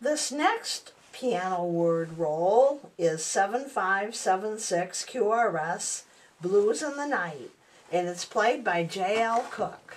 This next piano word roll is 7576 QRS, Blues in the Night, and it's played by J. L. Cook.